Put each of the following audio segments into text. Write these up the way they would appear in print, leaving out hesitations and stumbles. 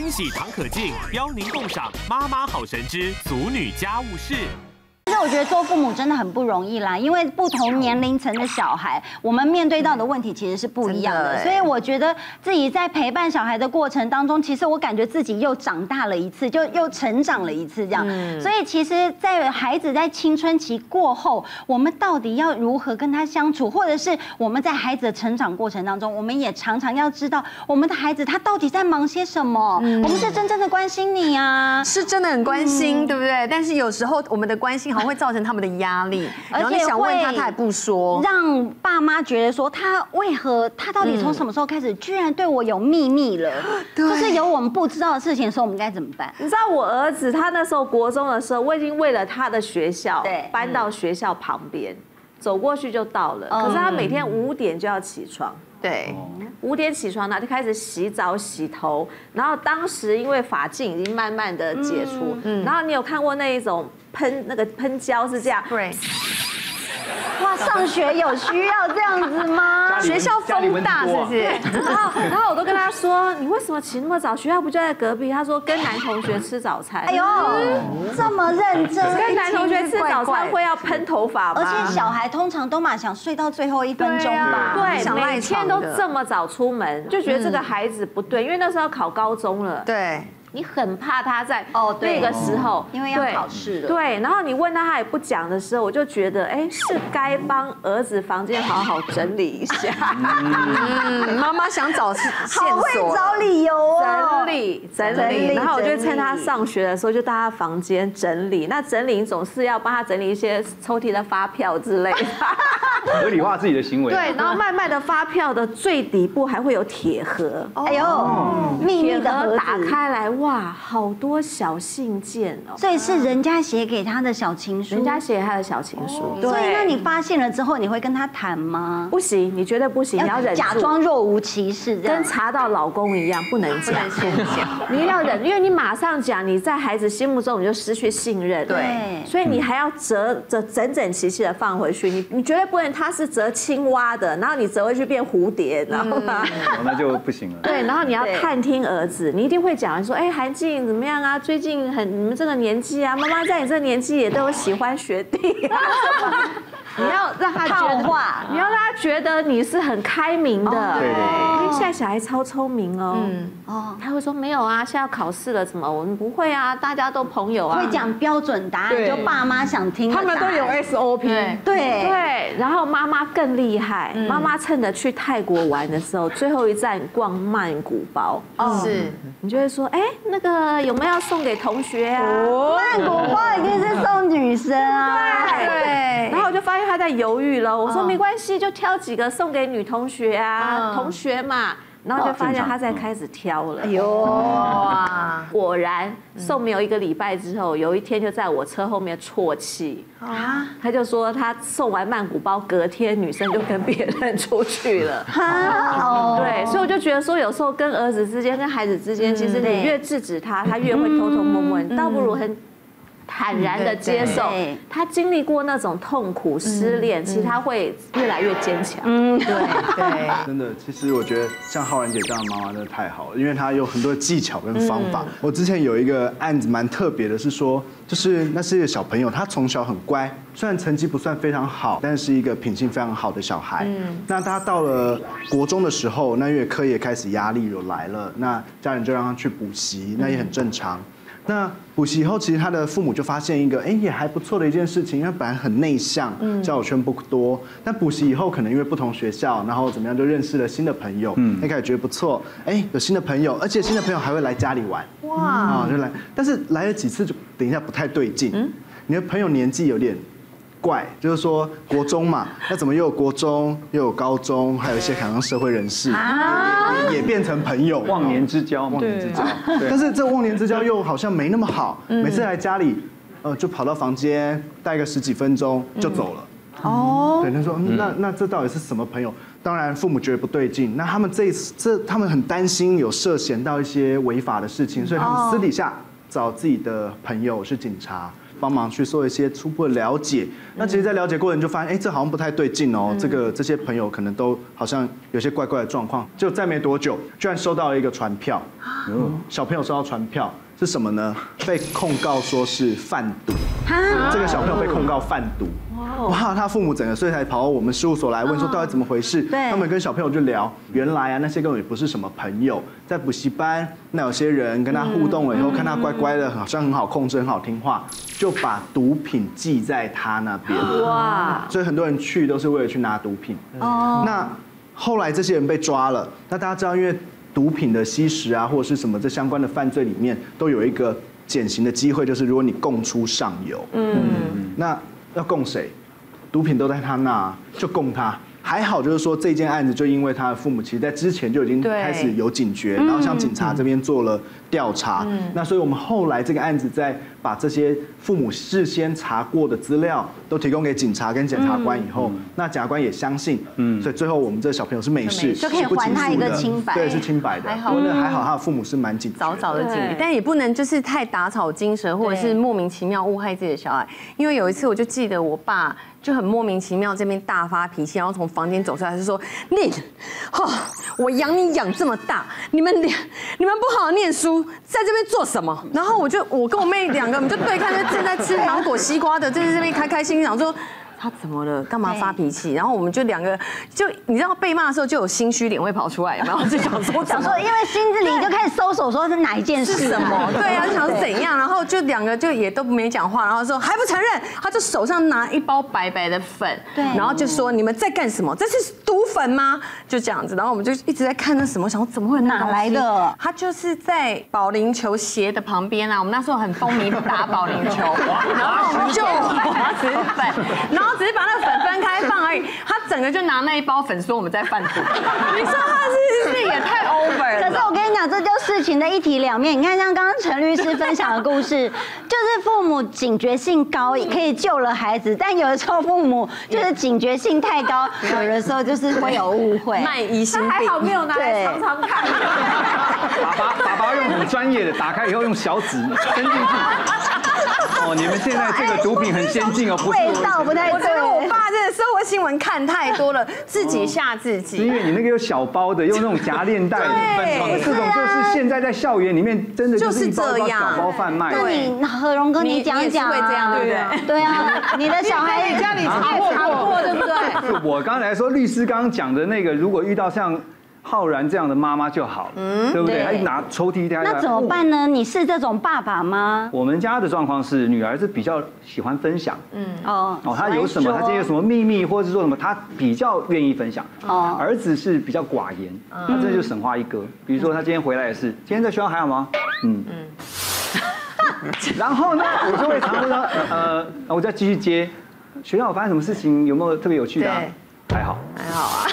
均喜唐可敬邀您共赏妈妈好神之俗女家务事。 其实我觉得做父母真的很不容易啦，因为不同年龄层的小孩，我们面对到的问题其实是不一样的。所以我觉得自己在陪伴小孩的过程当中，其实我感觉自己又长大了一次，就又成长了一次这样。所以其实，在孩子在青春期过后，我们到底要如何跟他相处，或者是我们在孩子的成长过程当中，我们也常常要知道我们的孩子他到底在忙些什么。我们是真正的关心你啊，是真的很关心，对不对？但是有时候我们的关心好像 会造成他们的压力，而且想问他，他也不说，让爸妈觉得说他为何，他到底从什么时候开始，居然对我有秘密了？就是有我们不知道的事情的时候，我们该怎么办？你知道我儿子他那时候国中的时候，我已经为了他的学校搬到学校旁边，走过去就到了。可是他每天5点就要起床。 对，5点起床呢，就开始洗澡、洗头。然后当时因为发禁已经慢慢的解除，然后你有看过那一种喷那个喷胶是这样？对。哇，上学有需要这样子吗？学校风大是不是？然后我都跟他说，你为什么起那么早？学校不就在隔壁？他说跟男同学吃早餐。哎呦，这么认真，跟男同学吃早餐会要喷头发吗？而且小孩通常都嘛想睡到最后1分钟吧，对，每天都这么早出门，就觉得这个孩子不对，因为那时候要考高中了。对。 你很怕他在那个时候，因为要考试了。对，然后你问他，他也不讲的时候，我就觉得，哎，是该帮儿子房间好好整理一下。妈妈想找线索，好会找理由哦。整理，然后我就趁他上学的时候，就到他房间整理。那整理总是要帮他整理一些抽屉的发票之类的。 合理化自己的行为。对，然后慢慢的发票的最底部还会有铁盒，哎呦，秘密的盒打开来，哇，好多小信件哦。所以是人家写给他的小情书。人家写他的小情书。对。所以那你发现了之后，你会跟他谈吗？不行，你绝对不行，你要忍住。假装若无其事，跟查到老公一样，不能讲。你一定要忍，因为你马上讲，你在孩子心目中你就失去信任。对。所以你还要折整齐的放回去，你绝对不能。 它是折青蛙的，然后你折回去变蝴蝶，然后吧，那就不行了。对，然后你要探听儿子，你一定会讲说，哎，韩静怎么样啊？最近你们这个年纪啊，妈妈在你这个年纪也都有喜欢学弟、啊。你要让他觉得，你要让他觉得你是很开明的。对对。因为现在小孩超聪明哦。哦。他会说没有啊，现在要考试了，怎么我们不会啊？大家都朋友啊。会讲标准答案，就爸妈想听。他们都有 SOP。对。然后。 妈妈更厉害，妈妈趁着去泰国玩的时候，最后一站逛曼谷包，是，你就会说，哎，那个有没有要送给同学啊？曼谷包一定是送女生啊，对。然后我就发现他在犹豫了，我说没关系，就挑几个送给女同学啊，同学嘛。 然后就发现他在开始挑了，哇！果然送没有1个礼拜之后，有一天就在我车后面啜泣啊！他就说他送完曼谷包，隔天女生就跟别人出去了。对，所以我就觉得说，有时候跟儿子之间、跟孩子之间，其实你越制止他，他越会偷偷摸摸，倒不如很 坦然的接受，他经历过那种痛苦、失恋，其实他会越来越坚强。对，真的，其实我觉得像浩然姐这样的妈妈真的太好了，因为她有很多技巧跟方法。我之前有一个案子蛮特别的，是说，就是那是一个小朋友，他从小很乖，虽然成绩不算非常好，但是一个品性非常好的小孩。那他到了国中的时候，那因为课业开始压力有来了，那家人就让他去补习，那也很正常。 那补习后，其实他的父母就发现一个，哎，也还不错的一件事情，因为本来很内向，交友圈不多，但补习以后可能因为不同学校，然后怎么样就认识了新的朋友，那感觉不错，哎，有新的朋友，而且新的朋友还会来家里玩，哇，啊就来，但是来了几次就等一下不太对劲，你的朋友年纪有点 怪，就是说国中嘛，那怎么又有国中，又有高中，还有一些可能社会人士也变成朋友，忘年之交，忘年之交。但是这忘年之交又好像没那么好，每次来家里，就跑到房间待个10几分钟就走了。哦，对，他说那这到底是什么朋友？当然父母觉得不对劲，那他们他们很担心有涉嫌到一些违法的事情，所以他们私底下找自己的朋友是警察。帮忙去做一些初步的了解。那其实，在了解过程就发现，哎，这好像不太对劲哦。这些朋友可能都好像有些怪怪的状况。就再没多久，居然收到了一个传票，小朋友收到传票。 是什么呢？被控告说是贩毒，这个小朋友被控告贩毒，哇！他父母整个所以才跑到我们事务所来问说到底怎么回事。他们跟小朋友就聊，原来啊那些根本也不是什么朋友，在补习班那有些人跟他互动了以后，看他乖乖的，好像很好控制，很好听话，就把毒品寄在他那边。哇！所以很多人去都是为了去拿毒品。哦。那后来这些人被抓了，那大家知道因为。 毒品的吸食啊，或者是什么这相关的犯罪里面，都有一个减刑的机会，就是如果你供出上游，那要供谁？毒品都在他那，就供他。还好就是说这件案子就因为他的父母其实在之前就已经开始有警觉，然后像警察这边做了调查，那所以我们后来这个案子在把这些父母事先查过的资料都提供给警察跟检察官以后，那检察官也相信，所以最后我们这小朋友是没事，就可以还他一个清白，对，是清白的。还好，那还好他的父母是蛮警觉，早早的警觉，但也不能就是太打草惊蛇，或者是莫名其妙误害自己的小孩。因为有一次我就记得我爸。 就很莫名其妙，这边大发脾气，然后从房间走出来就说：“你，哦，我养你养这么大，你们不好好念书，在这边做什么？”然后我跟我妹两个，我们就对看，就正在吃芒果西瓜的，就在这边开开心心，想说他怎么了，干嘛发脾气？然后我们就两个，就你知道被骂的时候就有心虚脸会跑出来，然后就想说，因为心里就开始搜索，说是哪一件事是什么？对啊，就想怎样，然后就两个就也都没讲话，然后说还不承认，他就手上拿一包白。 白的粉，对，然后就说你们在干什么？这是毒粉吗？就这样子，然后我们就一直在看那什么，想说怎么会有哪来的？他就是在保龄球鞋的旁边啊，我们那时候很风靡打保龄球，然后我们就滑石粉，然后只是把那个粉分开放而已。他整个就拿那一包粉说我们在贩毒，你说他是也太 over 了。可是我跟你讲，这就事情的一体两面。你看像刚刚陈律师分享的故事，就是父母警觉性高，可以救了孩子，但有的时候。 父母就是警觉性太高，有的时候就是会有误会。卖疑心病，还好没有拿来常常看。爸爸用很专业的打开以后，用小指伸进去。哦，你们现在这个毒品很先进哦，不是？味道不太对。我觉得我爸这生活新闻看太多了，自己吓自己。因为你那个有小包的，用那种夹链袋的，这种就是现在在校园里面真的就是这样小包贩卖。那你何荣哥，你讲讲啊？对不对？对啊，你的小孩。 家里查过，对不对？我刚才说，律师刚刚讲的那个，如果遇到像浩然这样的妈妈就好了，对不对？他一拿抽屉，那怎么办呢？你是这种爸爸吗？我们家的状况是，女儿是比较喜欢分享，她有什么，她今天有什么秘密，或者是说什么，她比较愿意分享。哦，儿子是比较寡言，他这就省话一哥。比如说，他今天回来也是，今天在学校还好吗？然后呢，我就会常说，我再继续接。 学校有发生什么事情？有没有特别有趣的、啊？还好，还好啊。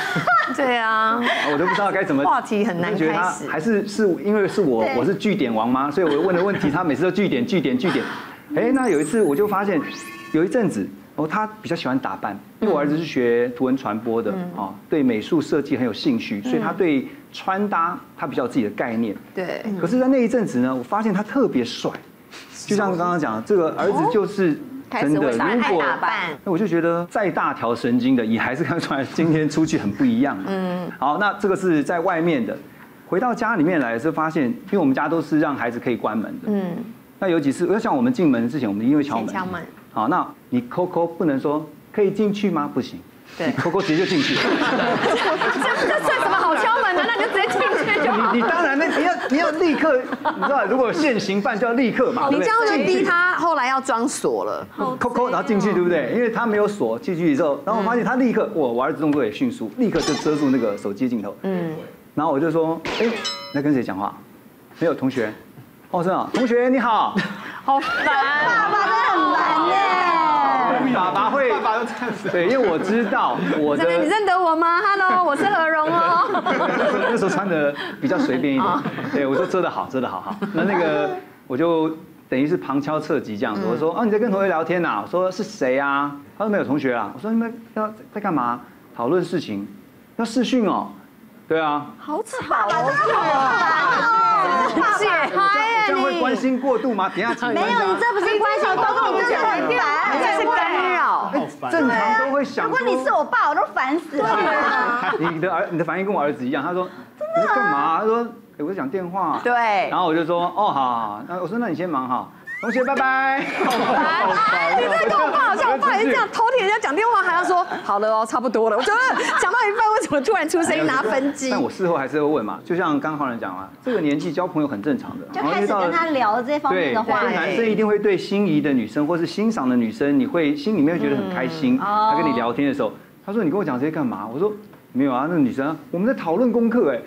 对啊，我都不知道该怎么话题很难开始。还是因为是我是句点王吗？所以我问的问题，他每次都句点。哎，那有一次我就发现，有一阵子哦，他比较喜欢打扮，因为我儿子是学图文传播的哦，对美术设计很有兴趣，所以他对穿搭他比较有自己的概念。对。可是，在那一阵子呢，我发现他特别帅，就像刚刚讲的，这个儿子就是。 真的，如果那我就觉得再大条神经的，也还是看出来今天出去很不一样。好，那这个是在外面的，回到家里面来是发现，因为我们家都是让孩子可以关门的。那有几次，要像我们进门之前，我们一定会敲门。敲门。好，那你扣不能说可以进去吗？不行。对。扣直接就进去。这算什么好敲门的？那你就直接进去就好。你当然，你要立刻，你知道，如果现行犯就要立刻嘛。你这样就逼他。 来要装锁了，扣，然后进去，对不对？因为他没有锁，进去之后，然后我发现他立刻，我儿子动作也迅速，立刻就遮住那个手机镜头。然后我就说，哎，你在跟谁讲话？没有同学，哦，真的，同学你好，好烦，爸爸真的很烦耶。爸爸都这样子，对，因为我知道我的，你认得我吗 ？Hello， 我是何荣哦。那时候穿的比较随便一点，对我说遮得好，那个我就。 等于是旁敲侧击这样子，我说啊你在跟同学聊天呐、啊？我说是谁啊？他说没有同学啊。我说你们要在干嘛？讨论事情，要视讯哦。对啊。好吵哦！解嗨，这样会关心过度吗？等下请问一下。没有，你这不是关心过度，你这很烦，这是干扰。正常都会想。如果你是我爸，我都烦死了。你的反应跟我儿子一样，他说你在干嘛？他说我在讲电话。对。然后我就说哦好，那我说那你先忙哈。 同学，拜拜。你在跟我爸好像，我爸也是这样偷听人家讲电话，还要说好了哦，差不多了。我觉得讲到一半，为什么突然出声音拿分机？但我事后还是会问嘛，就像刚黄人讲了，这个年纪交朋友很正常的。就开始跟他聊这方面的话。对，男生一定会对心仪的女生或是欣赏的女生，你会心里面会觉得很开心。他跟你聊天的时候，他说你跟我讲这些干嘛？我说没有啊，那女生我们在讨论功课哎。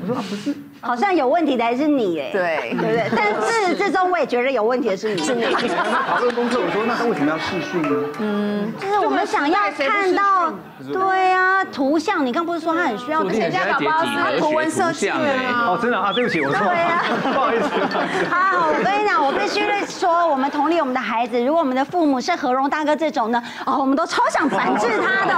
我说啊不是。 好像有问题的还是你哎，对对对，但是最终我也觉得有问题的是你。讨论功课，我说那他为什么要视讯呢？嗯，就是我们想要看到，对啊，图像。你刚不是说他很需要？人家搞不好是图文设计啊。哦，真的啊，对不起，我错了，不好意思。好，我跟你讲，我必须说，我们同理我们的孩子，如果我们的父母是何荣大哥这种呢，哦，我们都超想反制他的。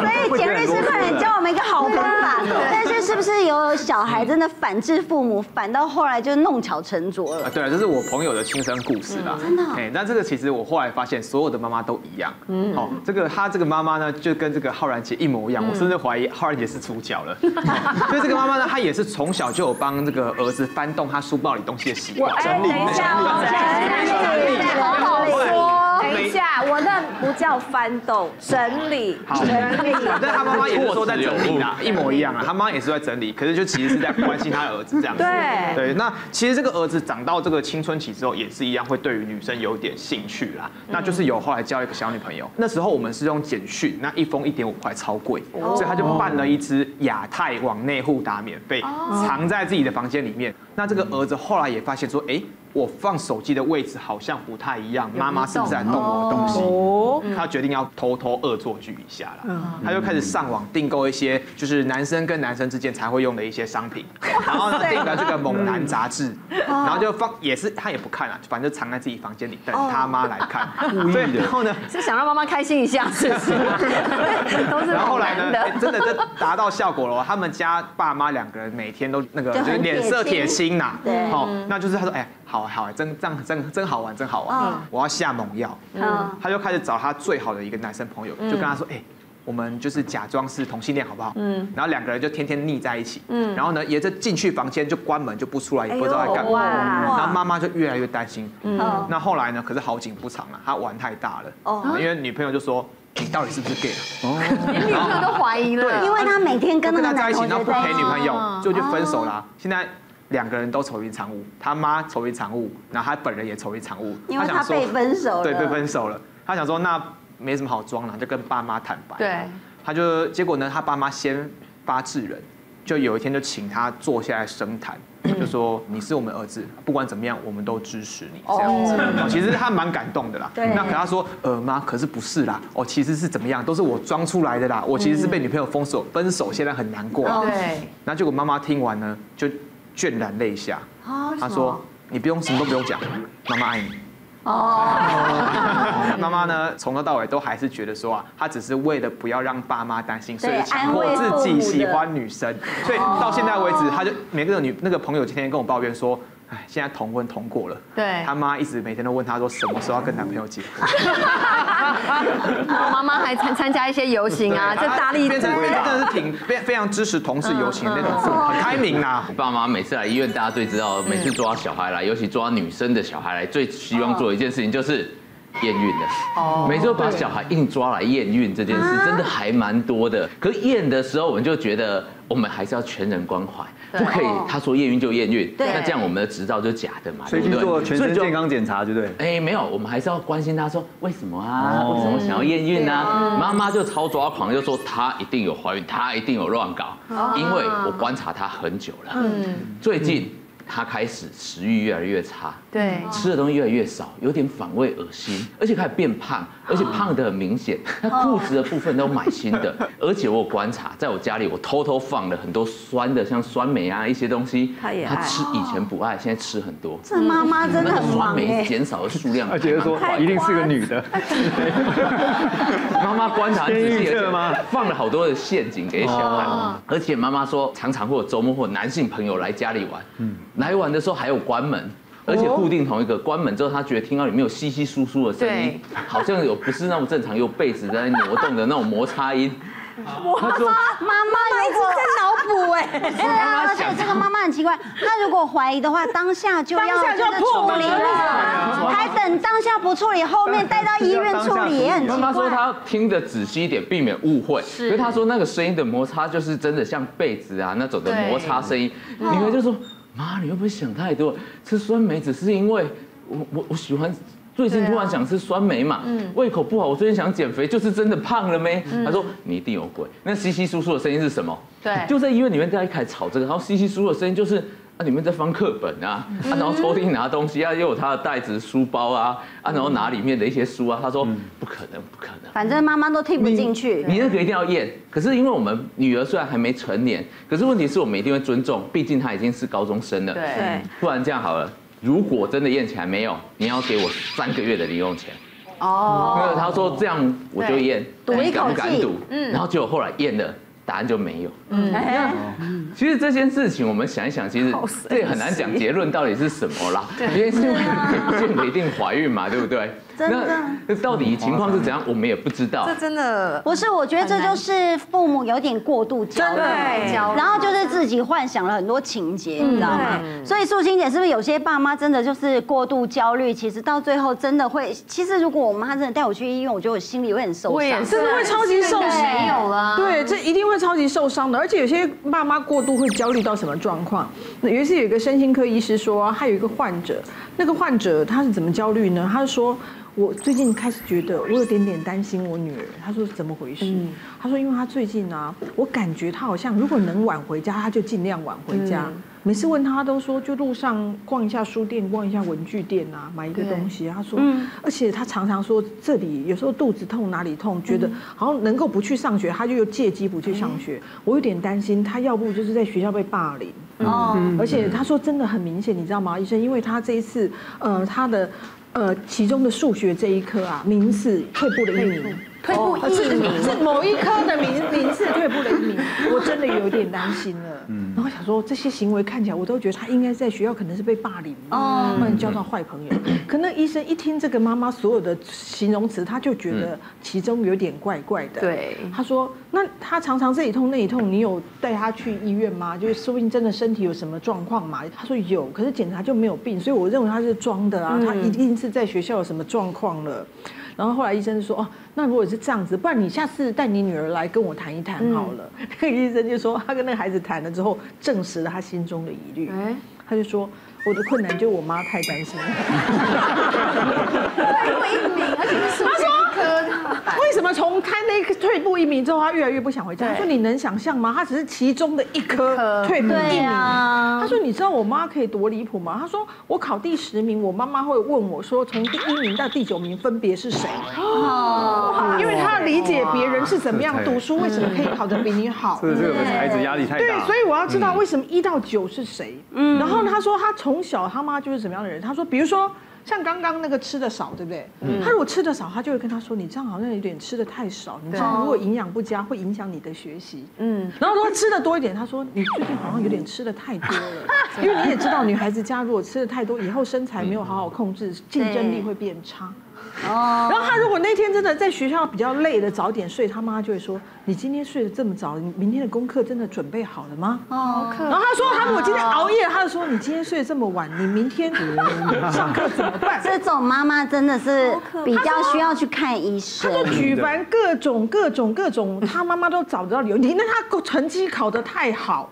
所以简律师，快点教我们一个好方法。但是是不是有小孩？ 真的反制父母，反到后来就弄巧成拙了。对啊，这是我朋友的亲身故事啦。真的。哎，那这个其实我后来发现，所有的妈妈都一样。嗯。好，她这个妈妈呢，就跟这个浩然姐一模一样。我甚至怀疑浩然姐是主角了。所以这个妈妈呢，她也是从小就有帮这个儿子翻动他书包里东西的习惯。整理。等一下，我那不叫翻动，整理。好。整理。但她妈妈也是说在整理啦，一模一样啊。她妈也是在整理，可是就其实是在。 关心他的儿子这样子，对，那其实这个儿子长到这个青春期之后，也是一样会对于女生有点兴趣啦。那就是有后来交一个小女朋友，那时候我们是用简讯，那一封1.5块超贵，所以他就办了一支亚太网内互打免费，藏在自己的房间里面。那这个儿子后来也发现说，哎，我放手机的位置好像不太一样，妈妈是不是在动我东西？他决定要偷恶作剧一下啦，他就开始上网订购一些就是男生跟男生之间才会用的一些商品。 然后呢，订了这个猛男杂志，然后就放，也是他也不看啊，反正就藏在自己房间里，等他妈来看。对，然后呢，是想让妈妈开心一下，是不是？都是。然后后来呢，真的就达到效果了。他们家爸妈2个人每天都那个脸色铁青呐，好，那就是他说，哎，好好，真好玩，真好玩，我要下猛药。他就开始找他最好的一个男生朋友，就跟他说，哎。 我们就是假装是同性恋，好不好？嗯，然后2个人就天天腻在一起，嗯，然后呢，也就进去房间就关门就不出来，也不知道在干嘛。然后妈妈就越来越担心，嗯，那后来呢？可是好景不长了，他玩太大了，哦，因为女朋友就说你到底是不是 gay 啊？连女朋友都怀疑了，因为他每天跟他在一起，然后不陪女朋友，就分手啦。现在。 2个人都愁云惨雾，他妈愁云惨雾，然后他本人也愁云惨雾，因为他被分手了。对，被分手了。他想说那没什么好装了，就跟爸妈坦白。对，他就结果呢，他爸妈先发制人，就有一天就请他坐下来深谈，就说你是我们儿子，不管怎么样，我们都支持你这样子。其实他蛮感动的啦。对。那可他说妈，可是不是啦，哦其实是怎么样，都是我装出来的啦，我其实是被女朋友分手，现在很难过。对。那结果妈妈听完呢，就。 倦然泪下，他说：“你不用什么都不用讲，妈妈爱你。”哦，妈妈呢，从头到尾都还是觉得说啊，她只是为了不要让爸妈担心，所以强迫自己喜欢女生。所以到现在为止，她就每个那个朋友天天跟我抱怨说。 哎，现在同婚通过了，对，他妈一直每天都问他说什么时候要跟男朋友结婚。我妈妈还参加一些游行啊，这大力支持，真的是挺非常支持同志游行那种，很开明啊。我爸妈每次来医院，大家最知道，每次抓小孩来，尤其抓女生的小孩来，最希望做一件事情就是。 验孕的，哦，每次把小孩硬抓来验孕这件事，真的还蛮多的。可是验的时候，我们就觉得我们还是要全人关怀，不可以他说验孕就验孕，那这样我们的执照就假的嘛，对不对？所以做全身健康检查，对不对？哎，没有，我们还是要关心他说为什么啊？为什么想要验孕啊？妈妈就超抓狂，就说她一定有怀孕，她一定有乱搞，因为我观察她很久了，最近。 他开始食欲越来越差，对，吃的东西越来越少，有点反胃、恶心，而且开始变胖，而且胖得很明显。他裤子的部分都买新的，而且我观察，在我家里我偷偷放了很多酸的，像酸梅啊一些东西。他吃以前不爱，现在吃很多。这妈妈真的很忙哎。酸梅减少的数量，而且说一定是个女的。妈妈观察仔细了吗？放了好多的陷阱给小孩。而且妈妈说，常常会有周末或男性朋友来家里玩，来玩的时候还有关门。 而且固定同一个，关门之后，他觉得听到里面有稀稀疏疏的声音，好像有不是那么正常，有被子在挪动的那种摩擦音。他说：“妈妈一直在脑补哎。”是啊，而且这个妈妈很奇怪，她如果怀疑的话，当下就要真的处理了，还等当下不处理，后面带到医院处理也很奇怪。妈妈说她要听得仔细一点，避免误会。所以她说那个声音的摩擦就是真的像被子啊那种的摩擦声音。女儿就说。 妈，你会不会想太多？吃酸梅只是因为我喜欢，最近突然想吃酸梅嘛，胃口不好，我最近想减肥，就是真的胖了没？他说你一定有鬼，那稀稀疏疏的声音是什么？对，就在医院里面大家开始吵这个，然后稀稀疏疏的声音就是啊，你们在翻课本啊，啊，然后抽屉拿东西啊，又有他的袋子、书包啊，啊，然后拿里面的一些书啊，他说不可能，不可能，反正妈妈都听不进去，你那个一定要验。 可是因为我们女儿虽然还没成年，可是问题是我们一定会尊重，毕竟她已经是高中生了。对，不然这样好了，如果真的验起来没有，你要给我3个月的零用钱。哦，那他说这样我就验，赌一口气，然后结果后来验了，答案就没有。其实这件事情我们想一想，其实这也很难讲结论到底是什么啦，因为不一定怀孕嘛，对不对？ 那到底情况是怎样，我们也不知道。这真的不是，我觉得这就是父母有点过度焦虑，然后就是自己幻想了很多情节，你知道吗？所以素卿姐是不是有些爸妈真的就是过度焦虑？其实到最后真的会，其实如果我妈真的带我去医院，我觉得我心里会很受伤，真的会超级受伤，没有啦。对，这一定会超级受伤的。而且有些爸妈过度会焦虑到什么状况？有一次有一个身心科医师说，他有一个患者，那个患者他是怎么焦虑呢？他说。 我最近开始觉得我有点点担心我女儿，她说怎么回事？她说因为她最近啊，我感觉她好像如果能晚回家，她就尽量晚回家。每次问她都说就路上逛一下书店，逛一下文具店啊，买一个东西。她说，而且她常常说这里有时候肚子痛哪里痛，觉得好像能够不去上学，她就又借机不去上学。我有点担心她要不就是在学校被霸凌。 哦，而且她说真的很明显，你知道吗，医生？因为她这一次，她的。 其中的数学这一科啊，名次退步了1名，退步1名，是某一科的名次退步了1名，我真的有点担心了。然后想说这些行为看起来，我都觉得他应该在学校可能是被霸凌，不然交到坏朋友。可能医生一听这个妈妈所有的形容词，他就觉得其中有点怪怪的。对，他说那他常常这里痛那里痛，你有带他去医院吗？就是说不定真的身体有什么状况嘛？他说有，可是检查就没有病，所以我认为他是装的啊，他一定。 是在学校有什么状况了，然后后来医生就说哦，那如果是这样子，不然你下次带你女儿来跟我谈一谈好了。那个医生就说他跟那个孩子谈了之后，证实了他心中的疑虑。他就说我的困难就是我妈太担心了。退步1名，而且是数学科，为什么从他那个退步1名之后，他越来越不想回家？他说你能想象吗？他只是其中的一科退步1名。他说你知道我妈可以多离谱吗？他说我考第10名，我妈妈会问我说从第1名到第9名分别是谁？哦，因为他理解别人是怎么样读书，为什么可以考得比你好？是这个孩子压力太大。对，所以我要知道为什么1到9是谁。然后。 他说他从小他妈就是什么样的人？他说，比如说像刚刚那个吃的少，对不对？他如果吃的少，他就会跟他说：“你这样好像有点吃的太少，你这样如果营养不佳，会影响你的学习。”然后说吃的多一点，他说：“你最近好像有点吃的太多了，因为你也知道，女孩子家如果吃的太多，以后身材没有好好控制，竞争力会变差。” 然后他如果那天真的在学校比较累的，早点睡，他妈就会说：“你今天睡得这么早，你明天的功课真的准备好了吗？”哦，然后他说：“他如果今天熬夜，他就说你今天睡得这么晚，你明天上课怎么办？”这种妈妈真的是比较需要去看医生。他就举凡各种，他妈妈都找不到理由。因为他成绩考得太好，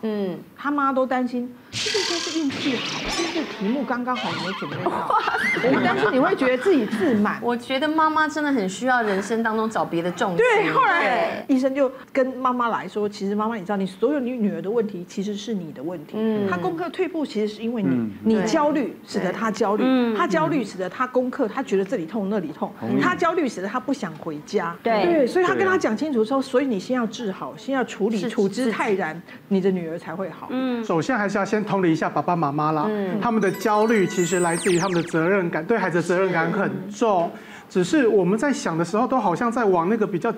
他妈都担心。 这个应该是运气好，这个题目刚刚好没准备好。我们当初你会觉得自己自满。我觉得妈妈真的很需要人生当中找别的重心。对，后来医生就跟妈妈来说，其实妈妈，你知道，你所有你女儿的问题其实是你的问题。她功课退步其实是因为你，你焦虑使得她焦虑，她焦虑使得她功课，她觉得这里痛那里痛，她焦虑使得她不想回家。对，所以她跟她讲清楚之后，所以你先要治好，先要处理，处之泰然，你的女儿才会好。首先还是要先。 同理一下爸爸妈妈啦，他们的焦虑其实来自于他们的责任感，对孩子的责任感很重。只是我们在想的时候，都好像在往那个比较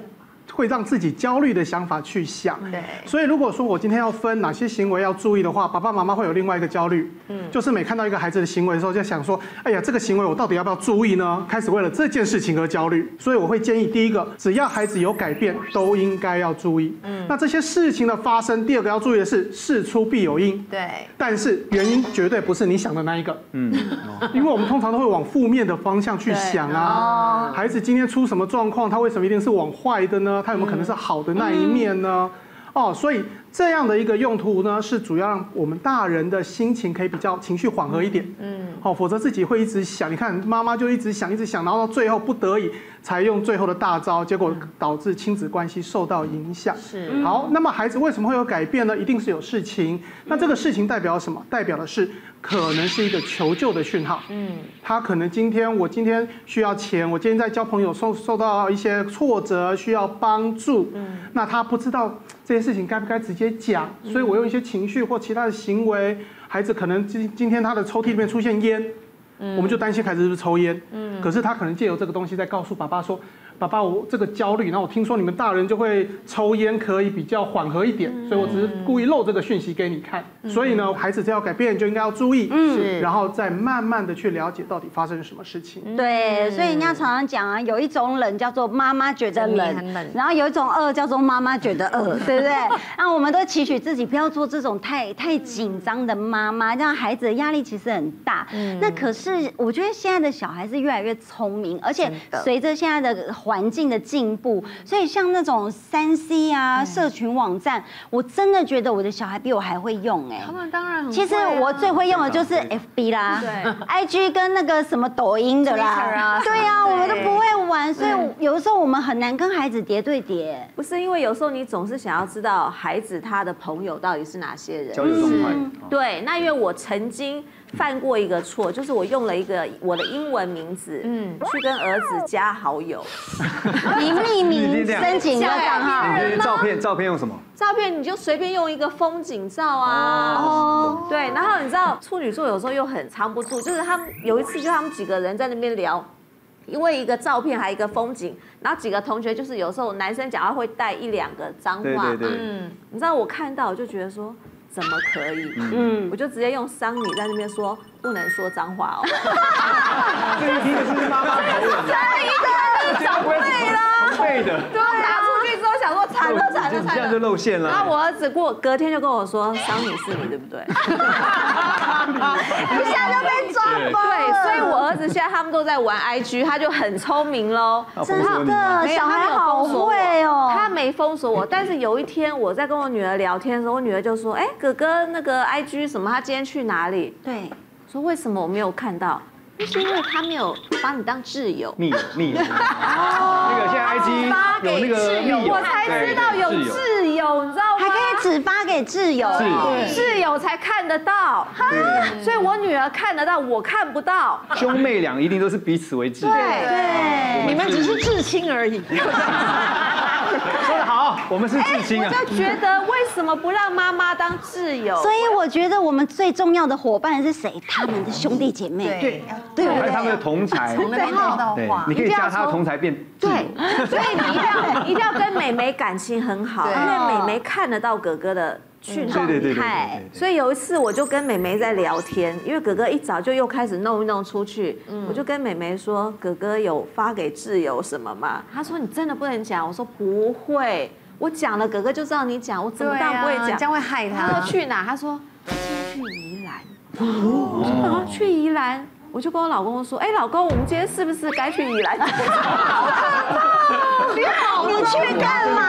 会让自己焦虑的想法去想。对。所以如果说我今天要分哪些行为要注意的话，爸爸妈妈会有另外一个焦虑，就是每看到一个孩子的行为的时候，就想说，哎呀，这个行为我到底要不要注意呢？开始为了这件事情而焦虑。所以我会建议，第一个，只要孩子有改变，都应该要注意。那这些事情的发生，第二个要注意的是，事出必有因。对。但是原因绝对不是你想的那一个。因为我们通常都会往负面的方向去想啊。孩子今天出什么状况，他为什么一定是往坏的呢？他有没有可能是好的那一面呢？哦，所以这样的一个用途呢，是主要让我们大人的心情可以比较情绪缓和一点。好，否则自己会一直想。你看妈妈就一直想，然后到最后不得已才用最后的大招，结果导致亲子关系受到影响。是。好，那么孩子为什么会有改变呢？一定是有事情。那这个事情代表什么？代表的是可能是一个求救的讯号。他可能我今天需要钱，我今天在交朋友受到一些挫折，需要帮助。那他不知道这些事情该不该直接讲，所以我用一些情绪或其他的行为，孩子可能今天他的抽屉里面出现烟，我们就担心孩子是不是抽烟，可是他可能借由这个东西在告诉爸爸说，爸爸我这个焦虑，然后我听说你们大人就会抽烟可以比较缓和一点，所以我只是故意漏这个讯息给你看，所以呢，孩子只要改变就应该要注意，然后再慢慢的去了解到底发生什么事情。对，所以人家常常讲啊，有一种冷叫做妈妈觉得冷，然后有一种饿叫做妈妈觉得饿，对不对？那我们都期许自己不要做这种太紧张的妈妈，让孩子的压力其实很大。那可是我觉得现在的小孩是越来越聪明，而且随着现在的环境的进步，所以像那种3C 啊、社群网站，我真的觉得我的小孩比我还会用哎。他们当然很。其实我最会用的就是 FB 啦，对 ，IG 跟那个什么抖音的啦，对啊，我们都不会玩，所以有的时候我们很难跟孩子叠对叠。不是因为有时候你总是想要知道孩子他的朋友到底是哪些人，交友状态。对，那因为我曾经犯过一个错，就是我用了一个我的英文名字，去跟儿子加好友。你匿名申请一个账号，照片用什么？照片你就随便用一个风景照啊。对，然后你知道处女座有时候又很藏不住，就是他们有一次就他们几个人在那边聊，因为一个照片还有一个风景，然后几个同学就是有时候男生讲话会带1-2个脏话，你知道我看到我就觉得说，怎么可以？我就直接用丧女在那边说，不能说脏话哦。这一听就是妈妈头了，真的讲对了，对的。对，拿出去之后想说惨了，这样就露馅了。然后我儿子隔天就跟我说，丧女是你对不对？一下就被抓包。对，所以我儿子现在他们都在玩 IG， 他就很聪明喽。真的，小孩好会哦。他没封锁我，但是有一天我在跟我女儿聊天的时候，我女儿就说：“哎，哥哥，那个 IG 什么，他今天去哪里？”对，说为什么我没有看到？就是因为他没有把你当挚友，密友。哦，那个现在 IG 发给挚友，我才知道有挚友，你知道吗？还可以只发给挚友，挚友才看得到。所以我女儿看得到，我看不到。兄妹俩一定都是彼此为挚友，对，你们只是至亲而已。说得好，我们是至亲啊！我就觉得为什么不让妈妈当挚友？所以我觉得我们最重要的伙伴是谁？他们的兄弟姐妹，对，还有他们的同侪，从那边套到话，你可以加他的同侪变对，所以你一定要跟妹妹感情很好，因为妹妹看得到哥哥的去状态。所以有一次我就跟妹妹在聊天，因为哥哥一早就又开始弄出去，我就跟妹妹说：“哥哥有发给挚友什么吗？”她说：“你真的不能讲。”我说：“不会，我讲了哥哥就知道你讲，我怎么当然不会讲，这样会害他。”他说：“去哪？”他说：“今天去宜兰。”哦，去宜兰。我就跟我老公说：“哎，老公，我们今天是不是该去宜兰？”你去干嘛？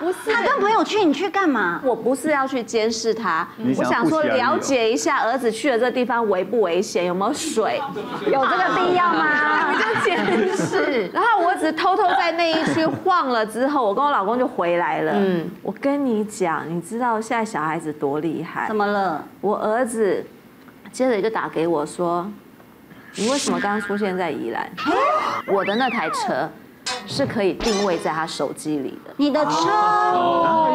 不是他跟朋友去，你去干嘛？我不是要去监视他，我想说了解一下儿子去了这地方危不危险，有没有水，有这个必要吗？就监视。然后我只偷偷在那一区晃了之后，我跟我老公就回来了。我跟你讲，你知道现在小孩子多厉害？怎么了？我儿子接着就打给我说：“你为什么刚刚出现在宜兰？我的那台车。”是可以定位在他手机里的。你的车，因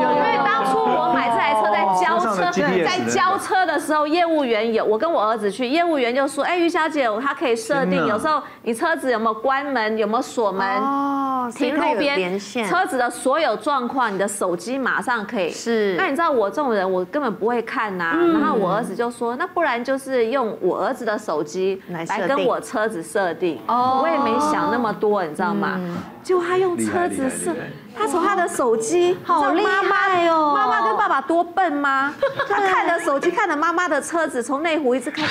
为当初我买这台车在交在交车的时候，业务员有我跟我儿子去，业务员就说：“哎，于小姐，他可以设定，有时候你车子有没有关门，有没有锁门，停路边，车子的所有状况，你的手机马上可以。”是。那你知道我这种人，我根本不会看呐。然后我儿子就说：“那不然就是用我儿子的手机来跟我车子设定。”哦。我也没想那么多，你知道吗？就他用车子设。 他从他的手机，好厉害哦！妈妈跟爸爸多笨吗？他看着手机，看着妈妈的车子从内湖一直开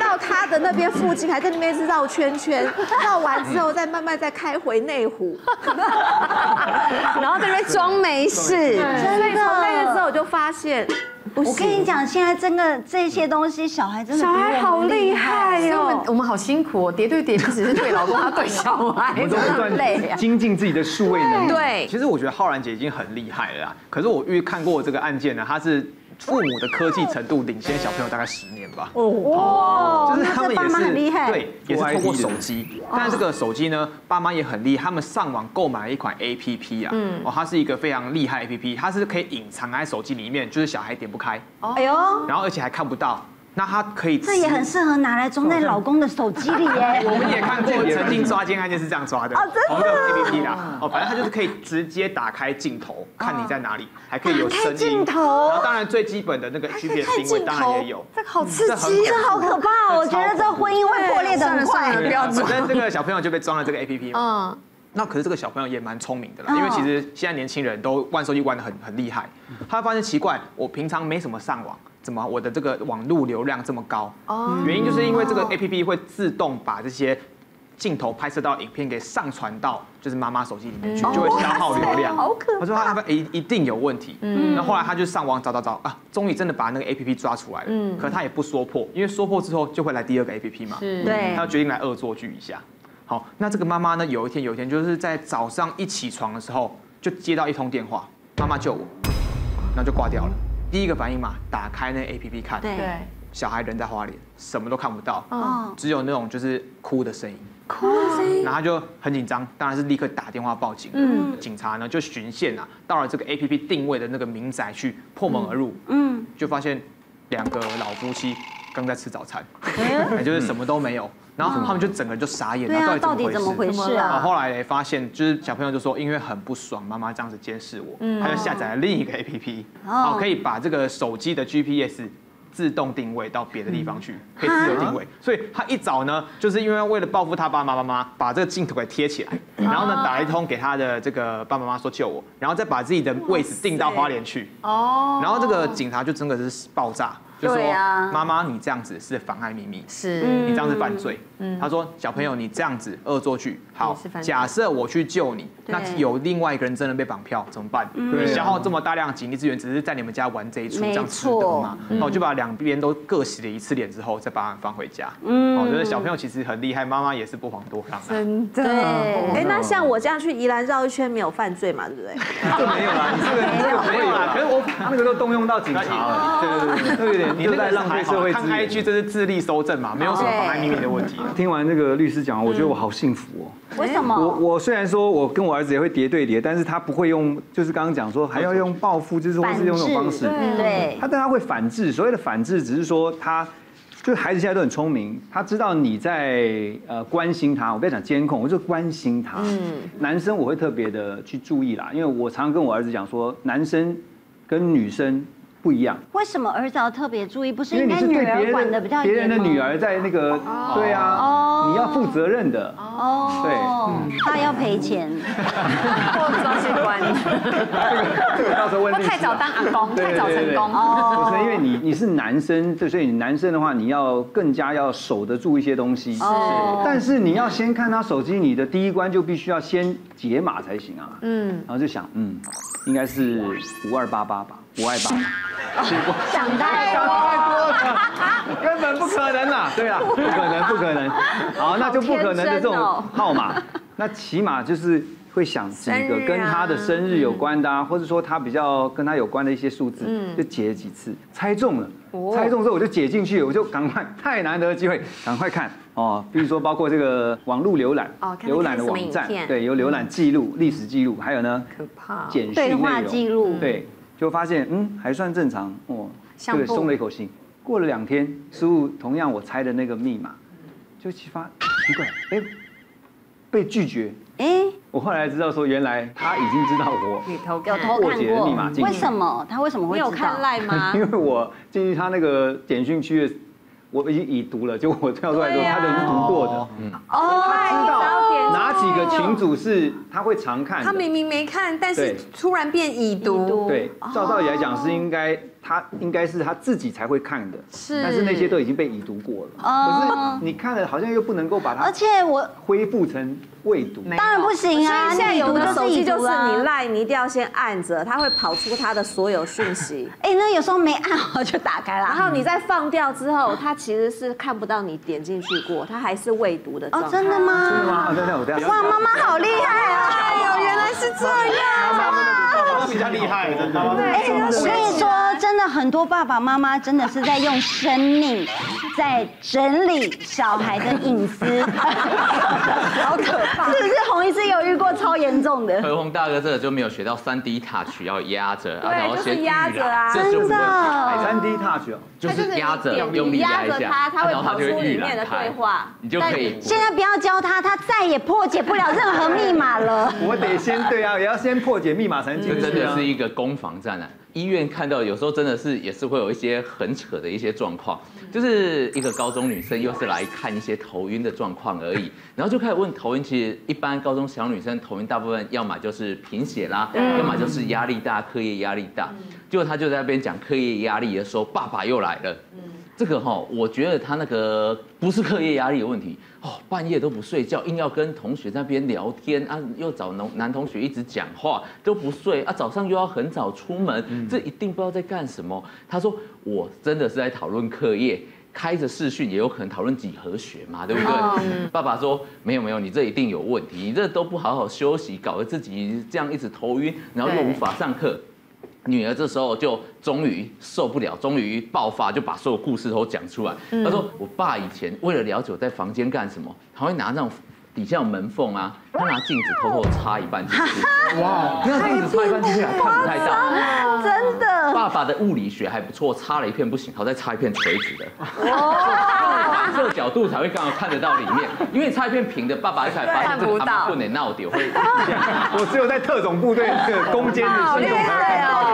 到他的那边附近，还在那边一直绕圈圈，绕完之后再慢慢再开回内湖，然后在那边装没事。所以从那个之后我就发现。 我跟你讲，现在真的这些东西，小孩真的小孩好厉害哦！我们好辛苦哦，叠对叠不只是对老公，他对小孩，真的很累啊！精进自己的数位能力。对，其实我觉得浩然姐已经很厉害了啦。可是我看过这个案件呢，她是父母的科技程度领先小朋友大概10年吧。哦，就是他们也是厉害，对，也是透过手机。但这个手机呢，爸妈也很厉害，他们上网购买了一款 APP 啊，哦，它是一个非常厉害的 APP， 它是可以隐藏在手机里面，就是小孩点不开。 哎呦，然后而且还看不到，那他可以这也很适合拿来装在老公的手机里耶。我们也看过曾经抓奸案件是这样抓的，同一个 APP 啦，哦，反正他就是可以直接打开镜头看你在哪里，还可以有声音。镜头，然后当然最基本的那个 GPS 定位当然也有。这个好刺激，这好可怕，我觉得这婚姻会破裂的很快。反正这个小朋友就被装了这个 APP 嘛。 那可是这个小朋友也蛮聪明的啦，因为其实现在年轻人都玩手机玩得很厉害，他发现奇怪，我平常没什么上网，怎么我的这个网路流量这么高？原因就是因为这个 APP 会自动把这些镜头拍摄到影片给上传到就是妈妈手机里面去，就会消耗流量。好可怕！我说他一定有问题。那后来他就上网找啊，终于真的把那个 APP 抓出来了。可他也不说破，因为说破之后就会来第二个 APP 嘛。对。他就决定来恶作剧一下。 好，那这个妈妈呢？有一天，就是在早上一起床的时候，就接到一通电话，妈妈救我，然后就挂掉了。第一个反应嘛，打开那 APP 看，对，小孩人在花莲，什么都看不到，哦，只有那种就是哭的声音，哭的声音，然后他就很紧张，当然是立刻打电话报警。警察呢就循线啊，到了这个 APP 定位的那个民宅去破门而入，就发现2个老夫妻刚在吃早餐，也就是什么都没有。 然后他们就整个人就傻眼，那到底怎么回事啊？后来发现，就是小朋友就说，因为很不爽妈妈这样子监视我，他就下载了另一个 APP， 哦，可以把这个手机的 GPS 自动定位到别的地方去，可以自由定位。所以他一早呢，就是因为为了报复他爸爸妈妈，把这个镜头给贴起来，然后呢打一通给他的这个爸爸妈妈说救我，然后再把自己的位置定到花莲去。哦，然后这个警察就真的是爆炸。 就说妈妈，你这样子是妨碍秘密，是你这样子犯罪。他说小朋友，你这样子恶作剧，好，假设我去救你，那有另外一个人真的被绑票怎么办？你消耗这么大量的警力资源，只是在你们家玩这一出，这样值得吗？我就把2边都各洗了1次脸之后，再把他们放回家。我觉得小朋友其实很厉害，妈妈也是不遑多让。真的，哎，那像我这样去宜兰绕一圈没有犯罪嘛？对不对？这没有啦，你这个没有啦。可是我那个都动用到警察了，对。 你就在浪费社会资源。看 IG 这是自力搜证嘛，没有什么妨碍秘密的问题。听完这个律师讲，我觉得我好幸福哦。为什么？我虽然说我跟我儿子也会叠对叠，但是他不会用，就是刚刚讲说还要用报复，就是或是用这种方式。对。但他会反制，所谓的反制只是说他，就是孩子现在都很聪明，他知道你在关心他。我不要讲监控，我就关心他。男生我会特别的去注意啦，因为我常常跟我儿子讲说，男生跟女生。 不一样，为什么儿子要特别注意？不是应该女儿管的比较严吗？别人的女儿在那个，对啊，你要负责任的。哦，对，他要赔钱，或者是管你。这个到时候问律师。太早当阿公，太早成功。哦，不是因为你是男生，对，所以男生的话，你要更加要守得住一些东西。哦。但是你要先看他手机，你的第一关就必须要先解码才行啊。然后就想，应该是5288吧。 我爱爸，想太多了，根本不可能啦！对啊，不可能。好，那就不可能的这种号码，那起码就是会想几个跟他的生日有关的，或者说他比较跟他有关的一些数字，就解了几次，猜中了。猜中之后我就解进去，我就赶快，太难得的机会，赶快看哦。比如说包括这个网络浏览，浏览的网站，对，有浏览记录、历史记录，还有呢，可怕，简讯内容，对。就发现还算正常哦，对，松了一口气。过了2天，师傅同样我猜的那个密码，就奇怪，被拒绝。我后来知道说，原来他已经知道我有偷看过的密码进去。为什么他为什么会知道？你有看LINE吗？因为我进去他那个简讯区的。 我已读了，结果我跳出来之后，他都已经读过的。他知道哪几个群组是他会常看。他明明没看，但是突然变已读。对，照道理来讲是应该是他自己才会看的。是，但是那些都已经被已读过了。可是你看了好像又不能够把它，而且我恢复成未读，当然不行啊。所以现在有的手机就是你赖，你一定要先按着，它会跑出它的所有讯息。那有时候没按好就打开了，然后你再放掉之后，它。 其实是看不到你点进去过，它还是未读的状态。哦，真的吗？真的吗？对。哇，妈妈好厉害啊！哎呦，原来是这样啊！比较厉害，真的。我跟你说，真的很多爸爸妈妈真的是在用生命在整理小孩的隐私，好可怕！是不是洪医师有遇过超严重的？何鸿大哥这就没有学到3D touch 要压着，对，就是压着啊，真的。3D touch 就是压着，用力压。 他会跑出里面的对话，你就可以。现在不要教他，他再也破解不了任何密码了。我得先对啊，也要先破解密码才能进去。真的是一个攻防战啊！医院看到有时候真的是也是会有一些很扯的一些状况，就是一个高中女生又是来看一些头晕的状况而已，然后就开始问头晕。其实一般高中小女生头晕大部分要么就是贫血啦，要么就是压力大，课业压力大。结果她就在那边讲课业压力的时候，爸爸又来了。 这个哈，我觉得他那个不是课业压力的问题哦，半夜都不睡觉，硬要跟同学在那边聊天啊，又找男同学一直讲话，都不睡啊，早上又要很早出门，这一定不知道在干什么。他说我真的是在讨论课业，开着视讯也有可能讨论几何学嘛，对不对？爸爸说没有没有，你这一定有问题，你这都不好好休息，搞得自己这样一直头晕，然后又无法上课。 女儿这时候就终于受不了，终于爆发，就把所有故事都讲出来。她说：“我爸以前为了了解我在房间干什么，他会拿那种底下有门缝啊，他拿镜子偷偷插一半进去。哇，那镜子插一半进去还看不太到，真的。爸爸的物理学还不错，插了一片不行，好再插一片垂直的。哦，这个角度才会刚好看得到里面，因为插一片平的，爸爸一开始发现这个阿棍得闹丢。我只有在特种部队这个攻坚的系统才看到。”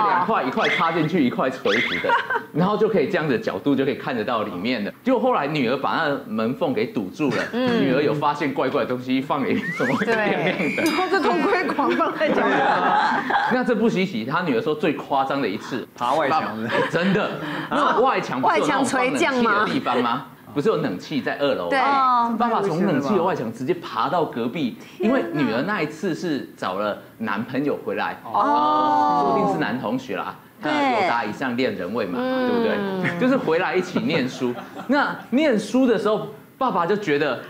一块插进去，一块垂直的，然后就可以这样的角度就可以看得到里面的。结果后来女儿把那门缝给堵住了，女儿有发现怪怪的东西放里面，怎么会亮亮的？然后就偷窥狂放在脚下。那这不稀奇，她女儿说最夸张的一次爬外墙，真的，那外墙不是有那种放冷气的地方吗？ 不是有冷气在2楼，爸爸从冷气的外墙直接爬到隔壁，因为女儿那一次是找了男朋友回来，说不定是男同学啦，有达以上恋人未满，对不对？就是回来一起念书。那念书的时候，爸爸就觉得。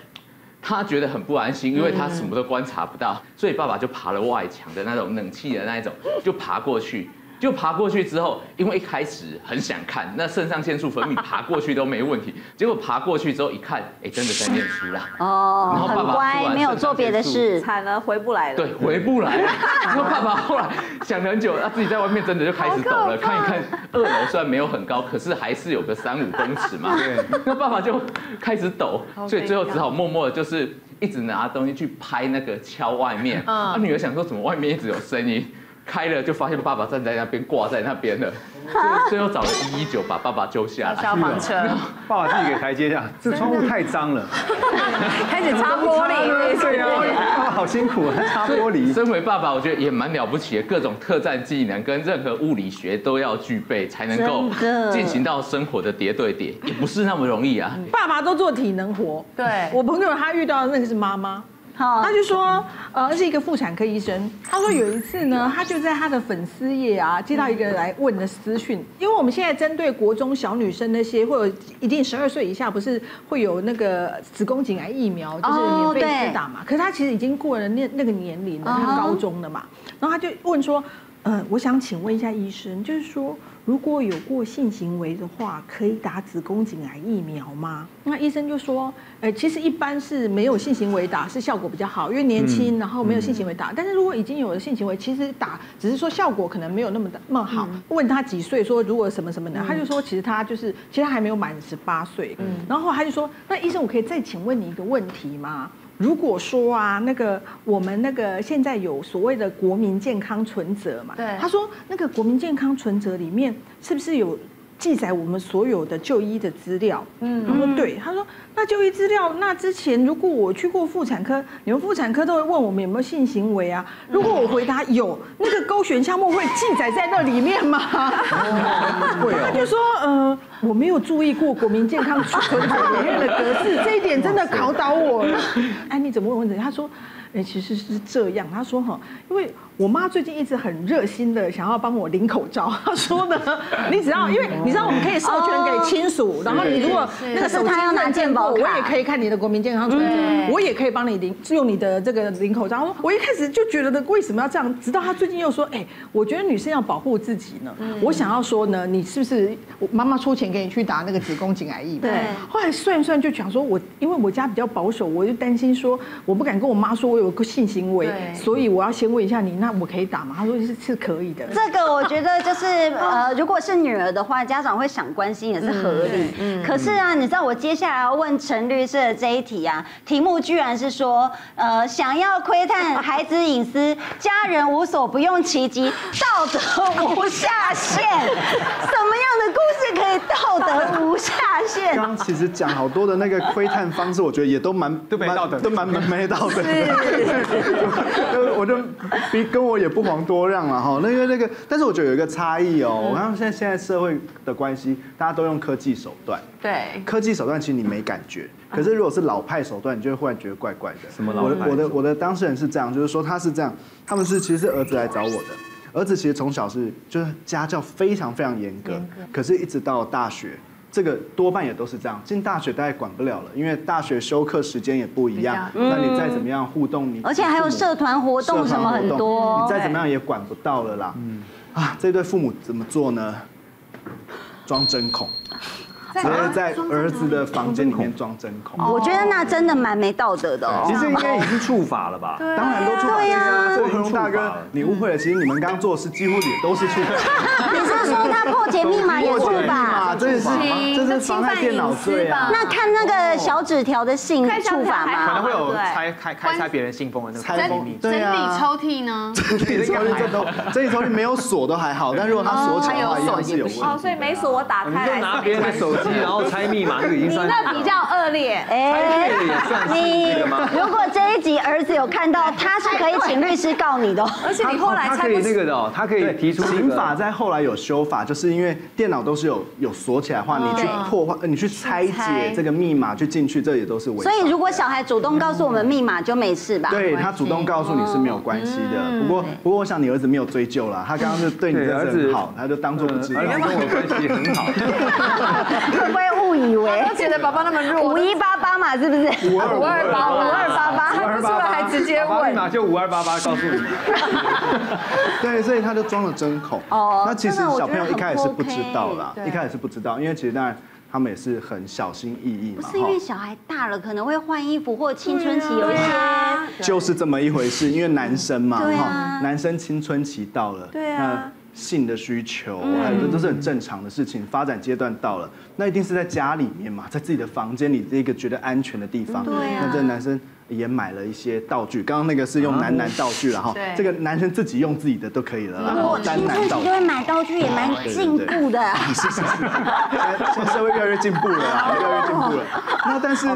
他觉得很不安心，因为他什么都观察不到，所以爸爸就爬了外墙的那种冷气的那一种，就爬过去。就爬过去之后，因为一开始很想看，那肾上腺素分泌，爬过去都没问题。结果爬过去之后一看，哎，真的在念书啦。哦，然后爸爸很乖，没有做别的事，惨了，回不来了。对，回不来了。然后爸爸后来想了很久，他自己在外面真的就开始抖了，看一看2楼虽然没有很高，可是还是有个3-5公尺嘛。对。那爸爸就开始抖，所以最后只好默默的就是。 一直拿东西去拍那个敲外面，啊，女儿想说怎么外面一直有声音，开了就发现爸爸站在那边挂在那边了，最后找了119把爸爸救下来，消防车，爸爸自己给台阶下，这窗户太脏了，开始擦玻璃，对呀，爸爸好辛苦啊，擦玻璃。身为爸爸，我觉得也蛮了不起的，各种特战技能跟任何物理学都要具备，才能够进行到生活的叠对叠，也不是那么容易啊。爸爸都做体能活，对我朋友他遇到的那个是妈妈。 他就说，是一个妇产科医生。他说有一次呢，他就在他的粉丝页啊，接到一个来问的私讯，因为我们现在针对国中小女生那些，会有一定12岁以下，不是会有那个子宫颈癌疫苗，就是免费施打嘛。可是他其实已经过了那个年龄了，他高中了嘛。然后他就问说，我想请问一下医生，就是说如果有过性行为的话，可以打子宫颈癌疫苗吗？那医生就说，其实一般是没有性行为打是效果比较好，因为年轻，然后没有性行为打。但是如果已经有了性行为，其实打只是说效果可能没有那么好。问他几岁，说如果什么什么的，他就说其实他就是其实还没有满18岁。然后他就说，那医生我可以再请问你一个问题吗？ 如果说啊，我们现在有所谓的国民健康存折嘛，对，他说国民健康存折里面是不是有记载我们所有的就医的资料？嗯，他说对，他说那就医资料，那之前如果我去过妇产科，你们妇产科都会问我们有没有性行为啊？如果我回答有，勾选项目会记载在那里面吗？他就说我没有注意过国民健康存折里面的格式，这一点真的考倒我了。哎，你怎么问问题？他说，其实是这样。他说哈，因为我妈最近一直很热心的想要帮我领口罩。他说呢，你只要因为你知道我们可以授权给亲属，然后你如果手机要拿健保，我也可以看你的国民健康存折，我也可以帮你领用你的领口罩。我一开始就觉得为什么要这样，直到他最近又说，我觉得女生要保护自己呢。我想要说呢，你是不是我妈妈出钱？ 给你去打子宫颈癌疫苗。对。后来算一算，就想说我，因为我家比较保守，我就担心说，我不敢跟我妈说我有个性行为，所以我要先问一下你，那我可以打吗？她说是可以的。这个我觉得就是如果是女儿的话，家长会想关心也是合理。可是啊，你知道我接下来要问陈律师的这一题啊，题目居然是说，想要窥探孩子隐私，家人无所不用其极，道德无下限。什么样的故事可以到？ 道德无下限。刚刚其实讲好多的窥探方式，我觉得也都蛮没道德的。我就跟我也不遑多让了哈。但是我觉得有一个差异哦，我看现在社会的关系，大家都用科技手段。对，科技手段其实你没感觉，可是如果是老派手段，你就会忽然觉得怪怪的。什么老派？我的当事人是这样，就是说他是这样，他们是其实是儿子来找我的。 儿子其实从小就是家教非常严格，可是一直到大学，这个多半也都是这样。进大学大概管不了了，因为大学修课时间也不一样，那你再怎么样互动，而且还有社团活动什么很多，你再怎么样也管不到了啦。啊，这对父母怎么做呢？装针孔。 直接在儿子的房间里面装针孔，我觉得那真的蛮没道德的哦。其实应该已经触法了吧？当然都触法了。对呀，大哥，你误会了。其实你们刚刚做的事几乎也都是触法。你是说他破解密码也触法？这是侵犯电脑罪啊。那看小纸条的信触法吗？可能会有开别人信封的拆封密。对啊。整理抽屉呢？整理抽屉没有锁都还好，但如果他锁起来的话，一定是有问题。哦，所以没锁我打开来。拿别人的手机。 然后猜密码，已经算。你那比较恶劣，哎，你如果这一集儿子有看到，他是可以请律师告你的。而且你后来他可以他可以提出刑法在后来有修法，就是因为电脑都是有锁起来的话，你去破坏，你去拆解这个密码去进去，这也都是违法。所以如果小孩主动告诉我们密码就没事吧？对他主动告诉你是没有关系的。不过我想你儿子没有追究啦，他刚刚就对你儿子很好，他就当做不知道。跟我关系很好。 会不会误以为？我觉得爸爸那么弱，5188嘛，是不是？5288，他出来还直接问，密码就5288告诉你。对，所以他就装了针孔。哦，那其实小朋友一开始是不知道啦，一开始是不知道，因为其实当然。 他们也是很小心翼翼嘛，不是因为小孩大了可能会换衣服或青春期有一些，就是这么一回事。因为男生嘛，哈，男生青春期到了，对啊，性的需求，这是很正常的事情。发展阶段到了，那一定是在家里面嘛，在自己的房间里这个觉得安全的地方。对啊，那这男生也买了一些道具，刚刚是用男道具了哈，这个男生自己用自己的都可以了啦。我青春期就会买道具也蛮进步的。是，社会越来越进步了啊，越来越进步了。那但是，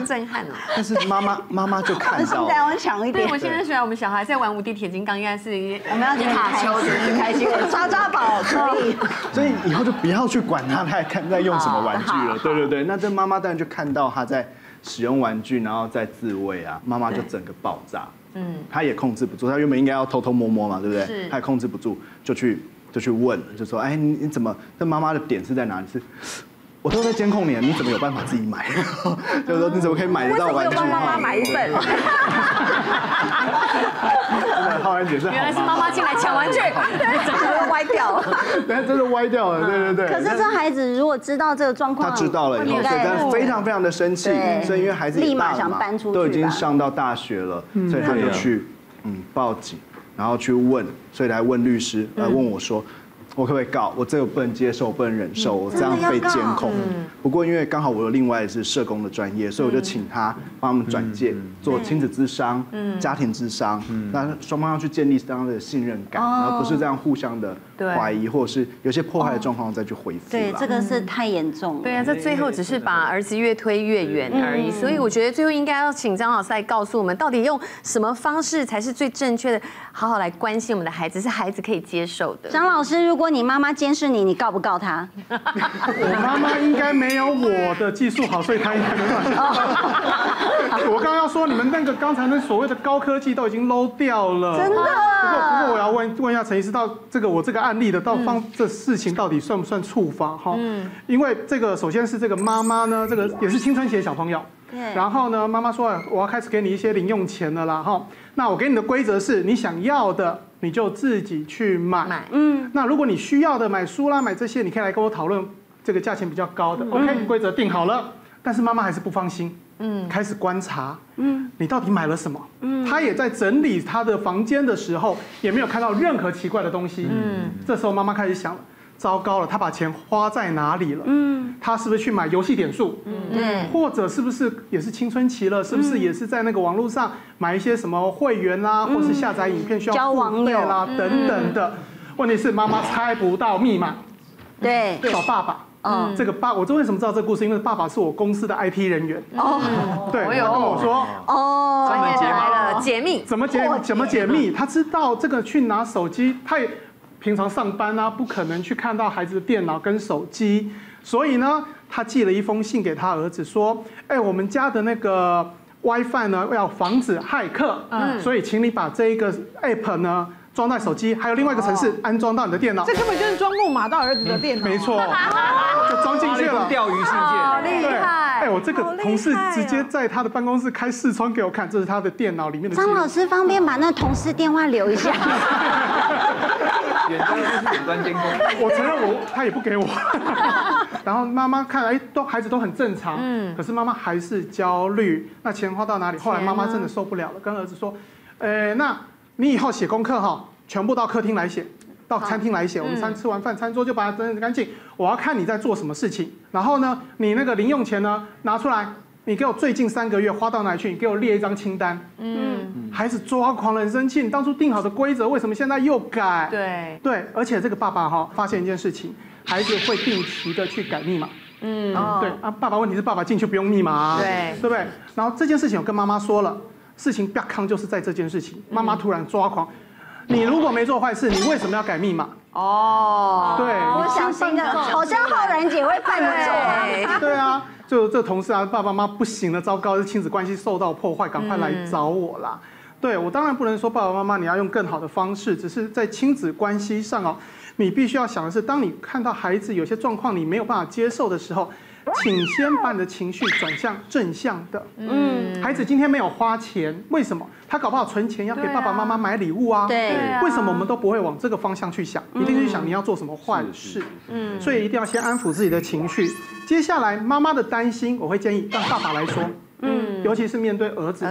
但是妈妈就看到。现在我强一点。对，我现在虽然我们小孩在玩无敌铁金刚，应该是我们要去打球，就是开心的抓宝可以。所以以后就不要去管他在用什么玩具了。对。那这妈妈当然就看到他在。 使用玩具，然后再自慰啊，妈妈就整个爆炸。嗯，她也控制不住，她原本应该要偷偷摸摸嘛，对不对？她也控制不住，就去问，就说：“哎，你怎么？”那妈妈的点是在哪里？是。 我我都在监控你了，你怎么有办法自己买？就是说你怎么可以买得到玩具？我帮妈妈买一份。浩然姐是原来是妈妈进来抢玩具，整个歪掉了。但真的歪掉了，对对对。可是这孩子如果知道这个状况，他知道了以后，但非常非常的生气，所以因为孩子立马想搬出去，都已经上到大学了，所以他就去报警，然后去问，所以来问律师，来问我说。 我可不可以告？我这个不能接受，不能忍受，我这样被监控。不过因为刚好我有另外是社工的专业，所以我就请他帮他们转介做亲子咨商、家庭咨商，那双方要去建立这样的信任感，而不是这样互相的怀疑，或者是有些迫害的状况再去回复。对，这个是太严重了。对啊，这最后只是把儿子越推越远而已。所以我觉得最后应该要请张老师来告诉我们，到底用什么方式才是最正确的，好好来关心我们的孩子，是孩子可以接受的。张老师，如果 你妈妈监视你，你告不告她？我妈妈应该没有我的技术好，所以她应该没办法。我刚刚要说你们那个刚才那所谓的高科技都已经 low 掉了，真的。不过我要问一下陈医师，到这个我这个案例的到方这事情到底算不算触发哈？因为这个首先是这个妈妈呢，这个也是青春期的小朋友。 然后呢，妈妈说我要开始给你一些零用钱了啦哈。那我给你的规则是你想要的你就自己去买。那如果你需要的买书啦买这些，你可以来跟我讨论这个价钱比较高的。OK， 规则定好了，但是妈妈还是不放心。开始观察。你到底买了什么？她也在整理她的房间的时候，也没有看到任何奇怪的东西。这时候妈妈开始想了。 糟糕了，他把钱花在哪里了？他是不是去买游戏点数？或者是不是也是青春期了？是不是也是在那个网络上买一些什么会员啦，或是下载影片需要付费啦等等的？问题是妈妈猜不到密码，对，找爸爸。 这个爸，我为什么知道这个故事？因为爸爸是我公司的 IT 人员。哦，对，他跟我说，哦，专门来了解密，怎么解密？他知道这个去拿手机，他也。 平常上班啊，不可能去看到孩子的电脑跟手机，所以呢，他寄了一封信给他儿子说：“哎，我们家的那个 WiFi 呢，要防止骇客，所以请你把这一个 App 呢装在手机，还有另外一个程式安装到你的电脑。”这根本就是装木马到儿子的电脑。没错，就装进去了。钓鱼信件，好厉害！哎，我这个同事直接在他的办公室开视窗给我看，这是他的电脑里面的。张老师方便把那同事电话留一下。 我承认他也不给我。然后妈妈看，哎，孩子都很正常，可是妈妈还是焦虑。那钱花到哪里？后来妈妈真的受不了了，跟儿子说，那你以后写功课哈，全部到客厅来写，到餐厅来写。我们吃完饭，餐桌就把它整理干净。我要看你在做什么事情。然后呢，你那个零用钱呢，拿出来，你给我最近3个月花到哪里去？你给我列一张清单。孩子抓狂了，很生气。你当初定好的规则，为什么现在又改？对，而且这个爸爸哈，发现一件事情，孩子会定期的去改密码。对啊，爸爸问题是爸爸进去不用密码，对不对？然后这件事情我跟妈妈说了，事情不要康就是在这件事情，妈妈突然抓狂，你如果没做坏事，你为什么要改密码？ 哦，对，我相信的，好像浩然姐会犯错。对啊，就这同事啊，爸爸妈妈不行了，糟糕，这亲子关系受到破坏，赶快来找我啦。对我当然不能说爸爸妈妈你要用更好的方式，只是在亲子关系上哦，你必须要想的是，当你看到孩子有些状况你没有办法接受的时候，请先把你的情绪转向正向的。孩子今天没有花钱，为什么？ 他搞不好存钱要给爸爸妈妈买礼物啊，对，为什么我们都不会往这个方向去想？一定去想你要做什么坏事，所以一定要先安抚自己的情绪。接下来妈妈的担心，我会建议让爸爸来说，尤其是面对儿子，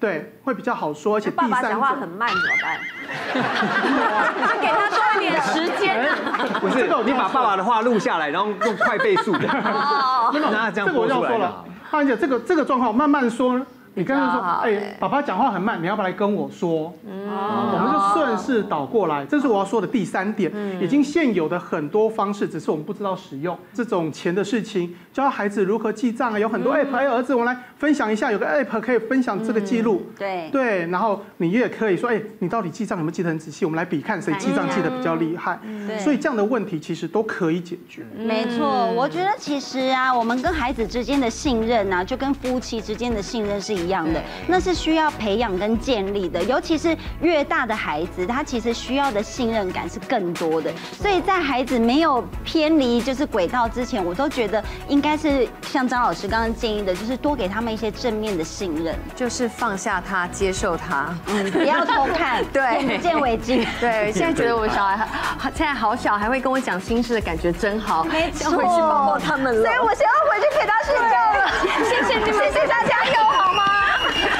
对，会比较好说。而且爸爸讲话很慢怎么办？他给他多一点时间啊！不是，你把爸爸的话录下来，然后用快倍速的，那这样播出来了。而且这个状况慢慢说。 你刚才说，哎，爸爸讲话很慢，你要不要来跟我说？我们就顺势倒过来，这是我要说的第3点。已经现有的很多方式，只是我们不知道使用。这种钱的事情，教孩子如何记账啊，有很多 app。哎，儿子，我们来分享一下，有个 app 可以分享这个记录。对，然后你也可以说，哎，你到底记账有没有记得很仔细？我们来比看谁记账记得比较厉害。所以这样的问题其实都可以解决。没错，我觉得其实啊，我们跟孩子之间的信任啊，就跟夫妻之间的信任是一样。一样的，那是需要培养跟建立的。尤其是越大的孩子，他其实需要的信任感是更多的。所以在孩子没有偏离就是轨道之前，我都觉得应该是像张老师刚刚建议的，就是多给他们一些正面的信任，就是放下他，接受他，不要偷看，对，眼不见为净。对，现在觉得我小孩现在好小，还会跟我讲心事的感觉真好，没错，要回去抱抱他们了。所以我想要回去陪他睡觉了。谢谢你们，谢谢大家，有好吗？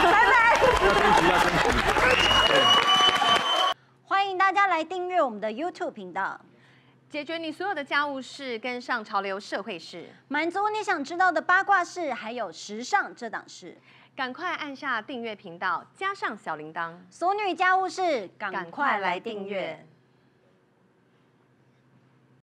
拜拜。欢迎大家来订阅我们的 YouTube 频道。 解决你所有的家务事，跟上潮流社会事，满足你想知道的八卦事，还有时尚这档事。赶快按下订阅频道，加上小铃铛。俗女家务事，赶快来订阅。